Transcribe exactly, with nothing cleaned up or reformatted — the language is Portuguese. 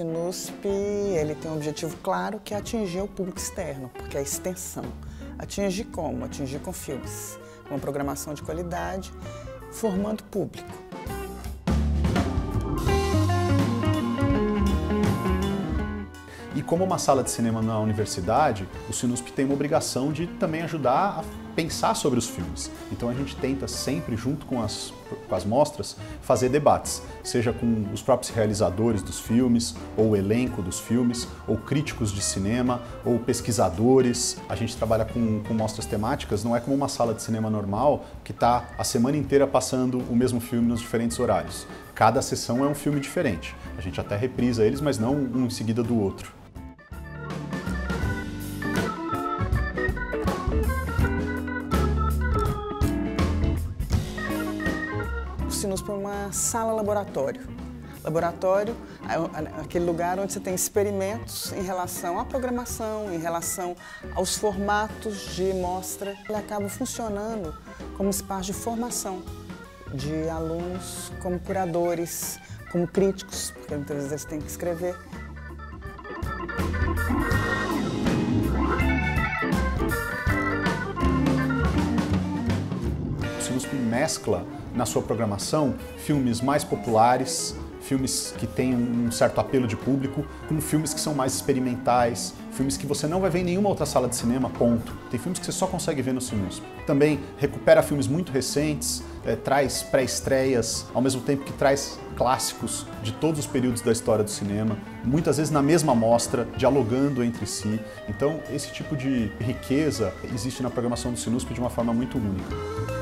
Cinusp, ele tem um objetivo claro, que é atingir o público externo, porque é a extensão. Atingir como? Atingir com filmes, uma programação de qualidade, formando público. E como uma sala de cinema na universidade, o Cinusp tem uma obrigação de também ajudar a pensar sobre os filmes. Então a gente tenta sempre, junto com as, com as mostras, fazer debates, seja com os próprios realizadores dos filmes, ou o elenco dos filmes, ou críticos de cinema, ou pesquisadores. A gente trabalha com, com mostras temáticas, não é como uma sala de cinema normal, que está a semana inteira passando o mesmo filme nos diferentes horários. Cada sessão é um filme diferente. A gente até reprisa eles, mas não um em seguida do outro. Cinusp para uma sala-laboratório. Laboratório é aquele lugar onde você tem experimentos em relação à programação, em relação aos formatos de mostra. Ele acaba funcionando como espaço de formação de alunos, como curadores, como críticos, porque muitas vezes eles têm que escrever. O Cinusp mescla na sua programação filmes mais populares, filmes que têm um certo apelo de público, com filmes que são mais experimentais, filmes que você não vai ver em nenhuma outra sala de cinema, ponto. Tem filmes que você só consegue ver no Cinusp. Também recupera filmes muito recentes, é, traz pré-estreias, ao mesmo tempo que traz clássicos de todos os períodos da história do cinema, muitas vezes na mesma mostra, dialogando entre si. Então, esse tipo de riqueza existe na programação do Cinusp de uma forma muito única.